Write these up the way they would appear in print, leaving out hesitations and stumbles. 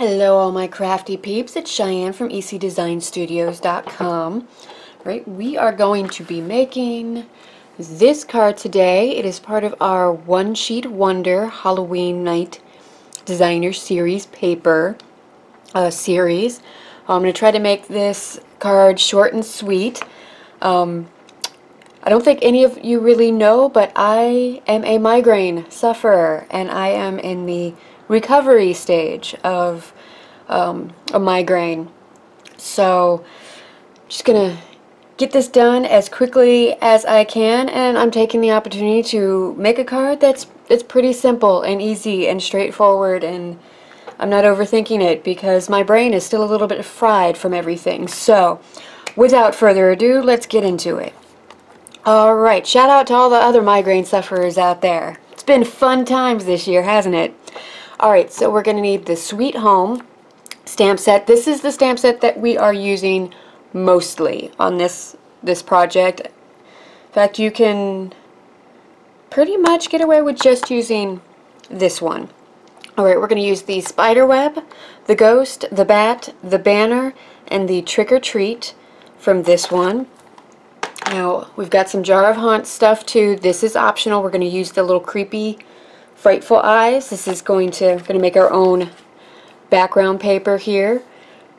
Hello all my crafty peeps, it's Cheyenne from ECDesignStudios.com. Right, we are going to be making this card today. It is part of our One Sheet Wonder Halloween Night Designer Series paper series. I'm going to try to make this card short and sweet. I don't think any of you really know, but I am a migraine sufferer and I am in the recovery stage of a migraine. So just gonna get this done as quickly as I can, and I'm taking the opportunity to make a card that's pretty simple and easy and straightforward, and I'm not overthinking it because my brain is still a little bit fried from everything. So without further ado, let's get into it. Alright, shout out to all the other migraine sufferers out there. It's been fun times this year, hasn't it? Alright, so we're going to need the Sweet Home stamp set. This is the stamp set that we are using mostly on this project. In fact, you can pretty much get away with just using this one. Alright, we're going to use the Spiderweb, the Ghost, the Bat, the Banner, and the Trick or Treat from this one. Now, we've got some Jar of Haunts stuff too. This is optional. We're going to use the little creepy Frightful Eyes. This is going to make our own background paper here.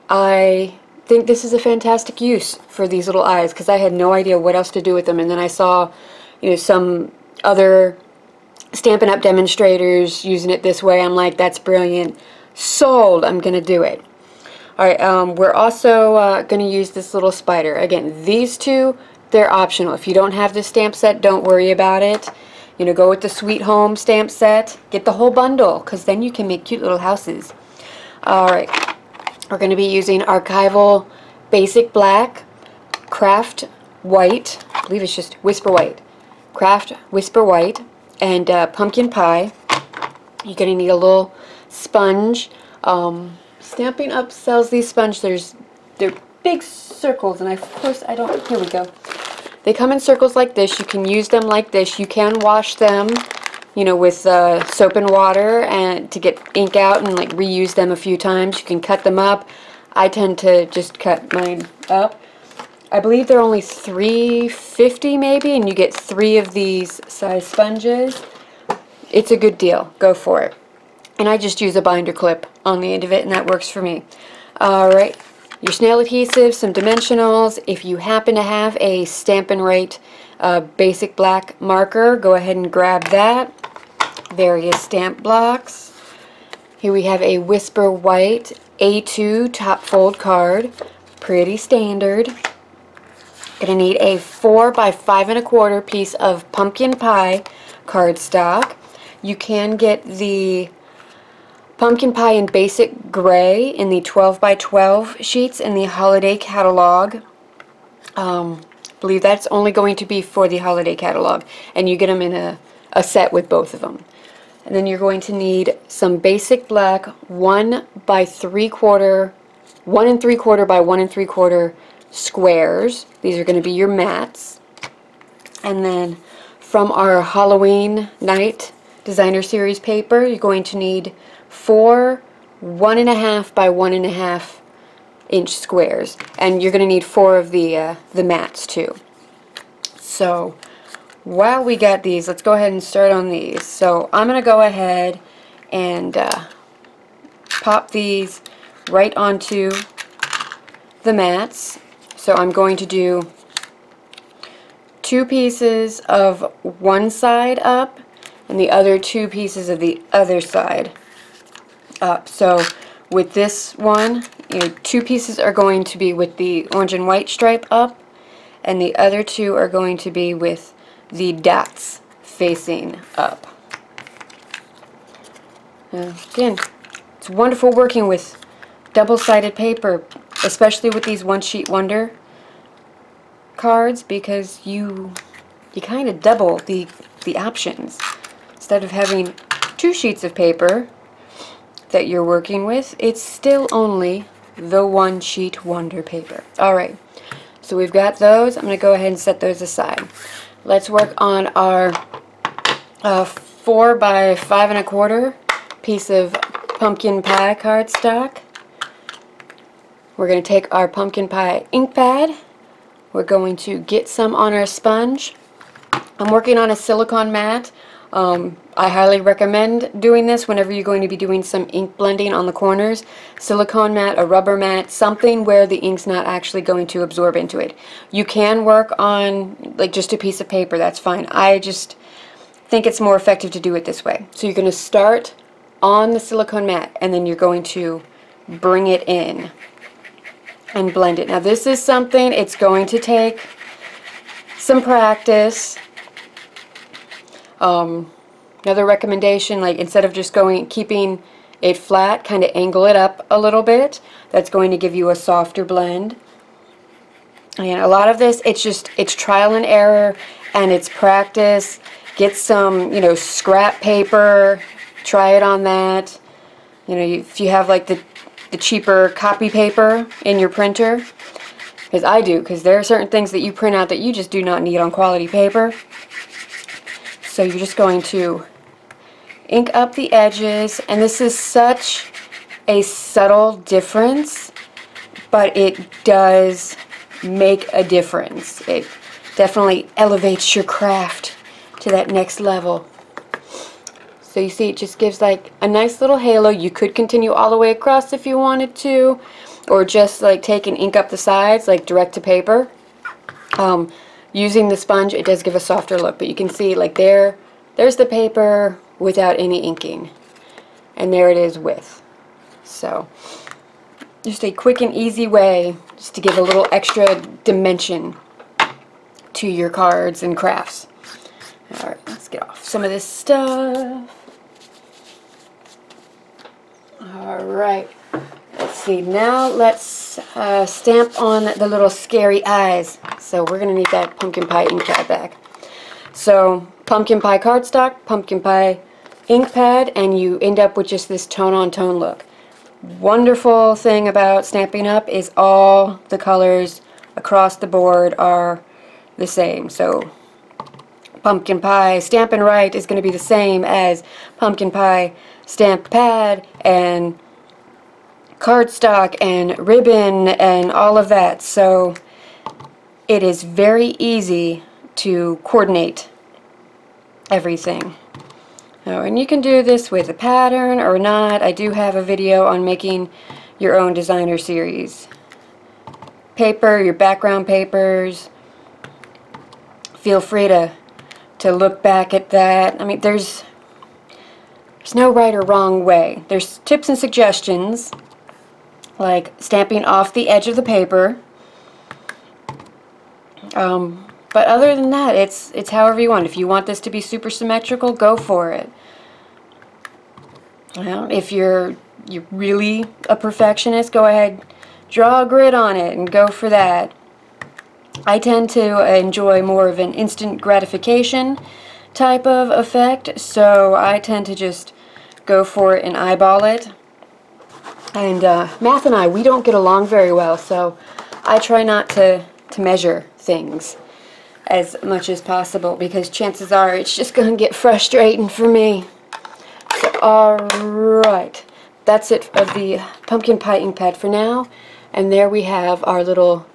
I think this is a fantastic use for these little eyes because I had no idea what else to do with them, and then I saw, you know, some other Stampin' Up! Demonstrators using it this way. I'm like, that's brilliant. Sold. I'm going to do it. Alright, we're also going to use this little spider. Again, these two, they're optional. If you don't have this stamp set, don't worry about it. You know, go with the Sweet Home stamp set. Get the whole bundle, because then you can make cute little houses. Alright, we're going to be using Archival Basic Black, Craft White, I believe it's just Whisper White, Craft Whisper White, and Pumpkin Pie. You're going to need a little sponge. Stampin' Up! Sells these sponges. They're big circles, and of course I don't, here we go. They come in circles like this. You can use them like this. You can wash them, you know, with soap and water and to get ink out and like reuse them a few times. You can cut them up. I tend to just cut mine up. I believe they're only $3.50 maybe, and you get 3 of these size sponges. It's a good deal. Go for it. And I just use a binder clip on the end of it, and that works for me. Alright. Your snail adhesive, some dimensionals. If you happen to have a Stampin' Write basic black marker, go ahead and grab that. Various stamp blocks. Here we have a Whisper White A2 top fold card. Pretty standard. Gonna need a 4 by 5 1/4 piece of Pumpkin Pie cardstock. You can get the Pumpkin Pie in basic gray in the 12 by 12 sheets in the holiday catalog. I believe that's only going to be for the holiday catalog, and you get them in a set with both of them. And then you're going to need some basic black 1 by 3/4 by 1 3/4 by 1 3/4 squares. These are going to be your mats. And then from our Halloween Night Designer Series paper, you're going to need 4 1.5 by 1.5 inch squares, and you're going to need 4 of the mats too. So while we got these, let's go ahead and start on these. So I'm going to go ahead and pop these right onto the mats. So I'm going to do 2 pieces of one side up and the other 2 pieces of the other side up. So with this one, you know, 2 pieces are going to be with the orange and white stripe up, and the other 2 are going to be with the dots facing up. Now, again, it's wonderful working with double-sided paper, especially with these One Sheet Wonder cards, because you kind of double the options. Instead of having 2 sheets of paper that you're working with, it's still only the One Sheet Wonder paper. Alright, so we've got those. I'm going to go ahead and set those aside. Let's work on our 4 by 5 1/4 piece of pumpkin pie cardstock. We're going to take our pumpkin pie ink pad. We're going to get some on our sponge. I'm working on a silicone mat. I highly recommend doing this whenever you're going to be doing some ink blending on the corners. Silicone mat, a rubber mat, something where the ink's not actually going to absorb into it. You can work on like just a piece of paper, that's fine. I just think it's more effective to do it this way. So you're going to start on the silicone mat and then you're going to bring it in and blend it. Now this is something, it's going to take some practice. Another recommendation, like instead of just keeping it flat, kind of angle it up a little bit. That's going to give you a softer blend. And a lot of this, it's trial and error and it's practice. Get some, scrap paper, try it on that. If you have like the cheaper copy paper in your printer, because I do, because there are certain things that you print out that you just do not need on quality paper. So you're just going to ink up the edges, and this is such a subtle difference, but it does make a difference. It definitely elevates your craft to that next level. So you see it just gives like a nice little halo. You could continue all the way across if you wanted to, or just like take and ink up the sides like direct to paper. Using the sponge, it does give a softer look, but you can see like there's the paper without any inking, and there it is with. So just a quick and easy way just to give a little extra dimension to your cards and crafts. Alright, let's get off some of this stuff. Alright, let's see, now let's stamp on the little scary eyes. So we're going to need that pumpkin pie ink pad back. So pumpkin pie cardstock, pumpkin pie ink pad, and you end up with just this tone-on-tone look. Wonderful thing about Stampin' Up! Is all the colors across the board are the same. So pumpkin pie stamp and write is going to be the same as pumpkin pie stamp pad and cardstock and ribbon and all of that. So it is very easy to coordinate everything. Oh, and you can do this with a pattern or not. I do have a video on making your own designer series. Paper, your background papers. Feel free to look back at that. I mean, there's no right or wrong way. There's tips and suggestions, like stamping off the edge of the paper, but other than that, it's however you want. If you want this to be super symmetrical, go for it. Well, if you're really a perfectionist, go ahead, draw a grid on it and go for that. I tend to enjoy more of an instant gratification type of effect, so I tend to just go for it and eyeball it. And Math and I, we don't get along very well, so I try not to measure things as much as possible, because chances are it's just going to get frustrating for me. So, alright, that's it of the pumpkin pie ink pad for now, and there we have our little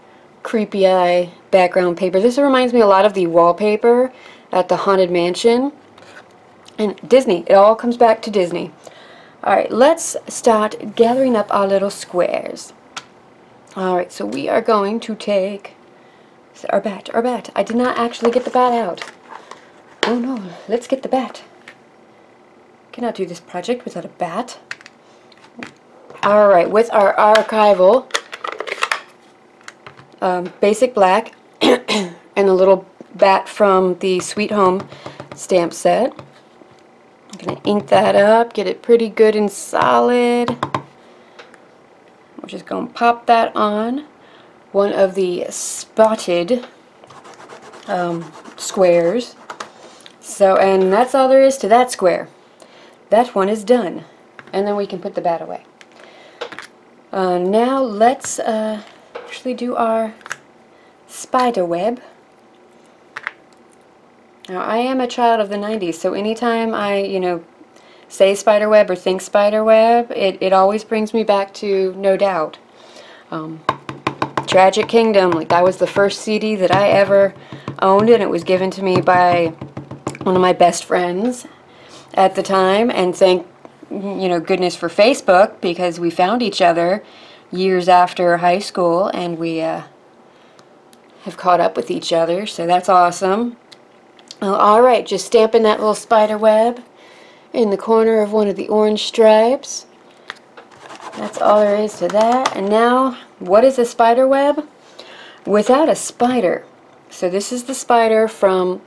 creepy eye background paper. This reminds me a lot of the wallpaper at the Haunted Mansion and Disney. It all comes back to Disney. Alright, let's start gathering up our little squares. Alright, so we are going to take our bat. I did not actually get the bat out. Oh no, let's get the bat. Cannot do this project without a bat. Alright, with our archival basic black and the little bat from the Sweet Home stamp set. I'm going to ink that up, get it pretty good and solid. We're just going to pop that on one of the spotted squares. So, and that's all there is to that square. That one is done. And then we can put the bat away. Now let's actually do our spider web. Now I am a child of the 90s, so anytime I, say spiderweb or think spiderweb, it always brings me back to No Doubt. Tragic Kingdom, like that was the first CD that I ever owned, and it was given to me by one of my best friends at the time, and thank goodness for Facebook, because we found each other years after high school, and we have caught up with each other, so that's awesome. Alright, just stamping that little spider web in the corner of one of the orange stripes. That's all there is to that. And now, what is a spider web without a spider? So this is the spider from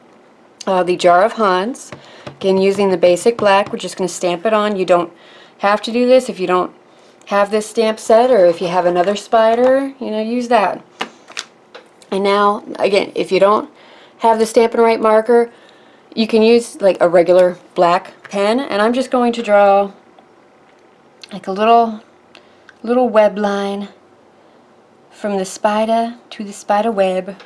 the Jar of Haunts. Again, using the basic black, we're just going to stamp it on. You don't have to do this if you don't have this stamp set, or if you have another spider, use that. And now, again, if you don't have the Stampin' Write marker, you can use like a regular black pen, and I'm just going to draw like a little web line from the spider to the spider web.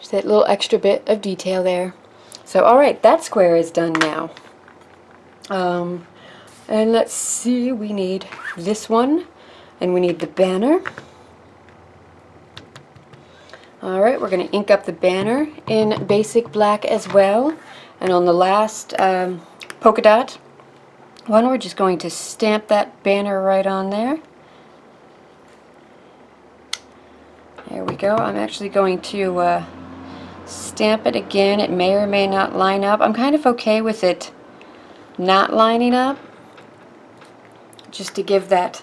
Just that little extra bit of detail there. So alright, that square is done now. And let's see, we need this one, and we need the banner. Alright, we're going to ink up the banner in basic black as well. And on the last polka dot one, we're just going to stamp that banner right on there. There we go. I'm actually going to stamp it again. It may or may not line up. I'm kind of okay with it not lining up, just to give that,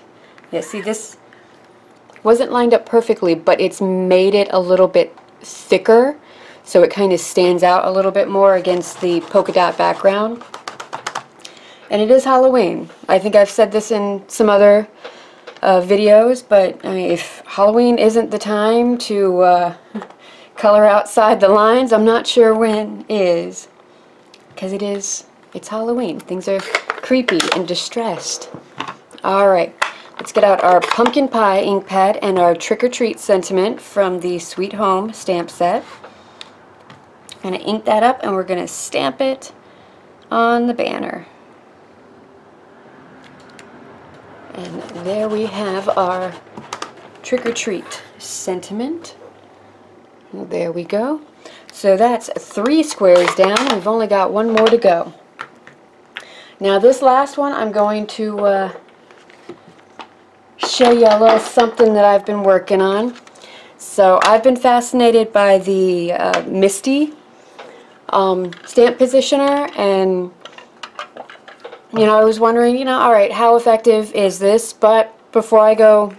see, this wasn't lined up perfectly, but it's made it a little bit thicker, so it kind of stands out a little bit more against the polka dot background. And it is Halloween. I think I've said this in some other videos, but I mean, if Halloween isn't the time to color outside the lines, I'm not sure when is, because it's Halloween. Things are creepy and distressed. Alright, let's get out our pumpkin pie ink pad and our trick-or-treat sentiment from the Sweet Home stamp set. I'm going to ink that up, and we're going to stamp it on the banner. And there we have our trick-or-treat sentiment. Well, there we go. So that's 3 squares down. We've only got 1 more to go. Now this last one, I'm going to show you a little something that I've been working on. So I've been fascinated by the Misti stamp positioner, and I was wondering, alright, how effective is this? But before I go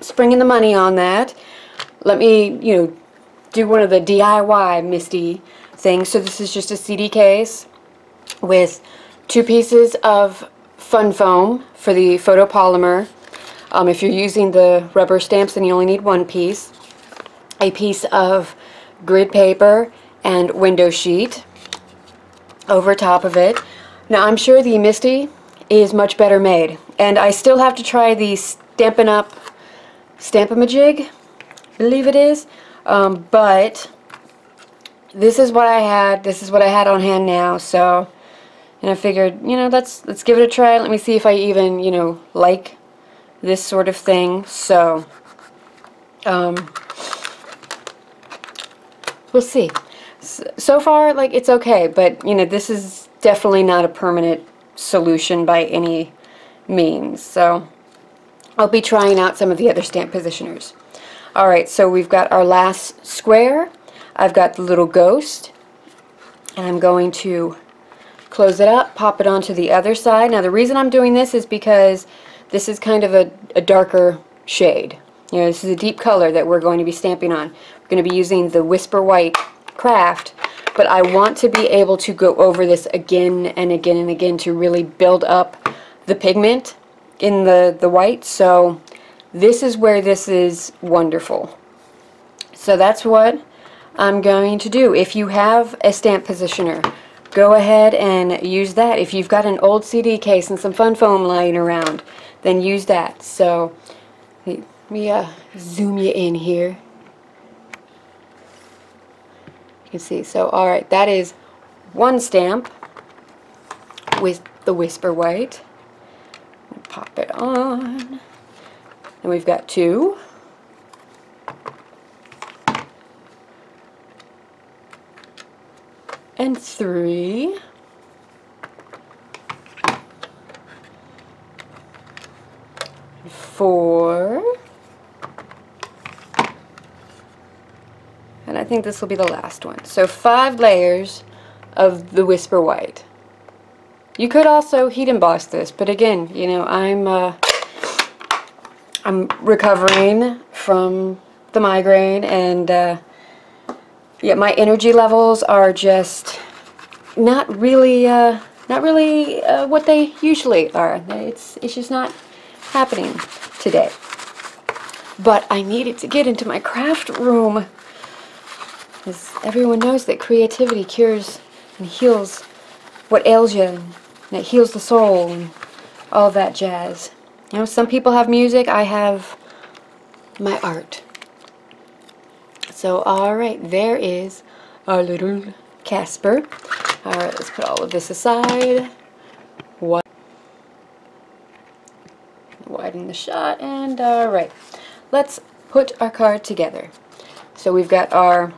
springing the money on that, let me, do one of the DIY Misti things. So this is just a CD case with 2 pieces of fun foam for the photopolymer. If you're using the rubber stamps, then you only need 1 piece. A piece of grid paper and window sheet over top of it. Now, I'm sure the Misti is much better made, and I still have to try the Stampin' Up! Stampamajig, believe it is, but this is what I had. This is what I had on hand now, so, and I figured, let's give it a try. Let me see if I even, like this sort of thing. So, we'll see. So far, like, it's okay, but, this is definitely not a permanent solution by any means, so I'll be trying out some of the other stamp positioners. Alright, so we've got our last square. I've got the little ghost, and I'm going to close it up, pop it onto the other side. Now the reason I'm doing this is because this is kind of a darker shade. This is a deep color that we're going to be stamping on. We're going to be using the Whisper White craft, but I want to be able to go over this again and again and again to really build up the pigment in the white. So this is where this is wonderful. So that's what I'm going to do. If you have a stamp positioner, go ahead and use that. If you've got an old CD case and some fun foam lying around, then use that. So let me zoom you in here. You can see, so alright, that is 1 stamp with the Whisper White. Pop it on. And we've got two. And three. And four. And I think this will be the last one. So 5 layers of the Whisper White. You could also heat emboss this, but again, you know, I'm recovering from the migraine, and yeah, my energy levels are just not really what they usually are. It's just not happening today. But I needed to get into my craft room, because everyone knows that creativity cures and heals what ails you, and it heals the soul, and all that jazz. You know, some people have music, I have my art. So, alright, there is our little Casper. Alright, let's put all of this aside. Widen the shot, and alright, let's put our card together. So we've got our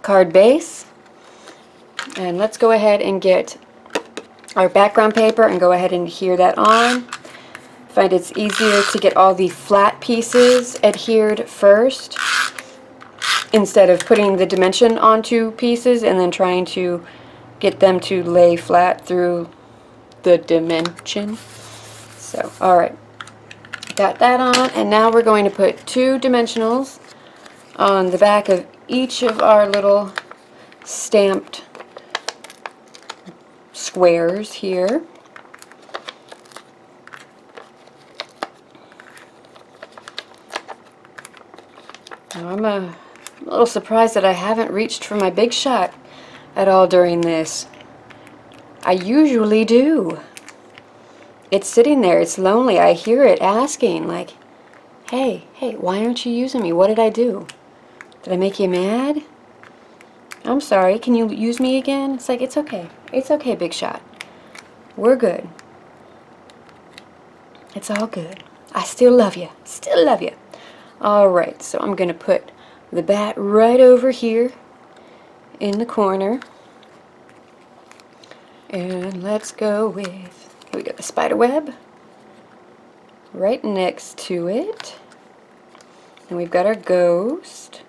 card base, and let's go ahead and get our background paper and go ahead and adhere that on. I find it's easier to get all the flat pieces adhered first instead of putting the dimension onto pieces and then trying to get them to lay flat through the dimension. So, alright, got that on, and now we're going to put 2 dimensionals on the back of each of our little stamped squares here. Now I'm a little surprised that I haven't reached for my Big Shot at all during this. I usually do. It's sitting there, it's lonely, I hear it asking, like, hey, hey, why aren't you using me? What did I do? Did I make you mad? I'm sorry, can you use me again? It's like, it's okay, Big Shot. We're good. It's all good. I still love you, still love you. Alright, so I'm going to put the bat right over here in the corner. And let's go with, here we got the spider web right next to it. And we've got our ghost.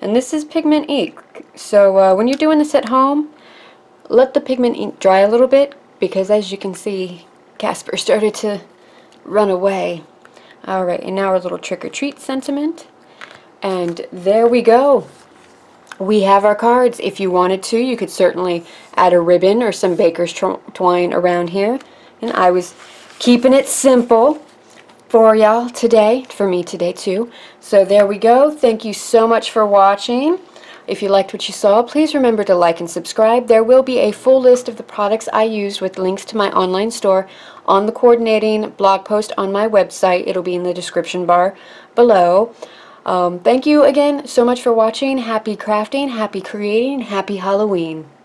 And this is pigment ink. So when you're doing this at home, let the pigment ink dry a little bit, because as you can see, Casper started to run away. Alright, and now our little trick-or-treat sentiment. And there we go. We have our cards. If you wanted to, you could certainly add a ribbon or some baker's twine around here. And I was keeping it simple for y'all today, for me today too. So there we go. Thank you so much for watching. If you liked what you saw, please remember to like and subscribe. There will be a full list of the products I used with links to my online store on the coordinating blog post on my website. It'll be in the description bar below. Thank you again so much for watching. Happy crafting, happy creating, happy Halloween.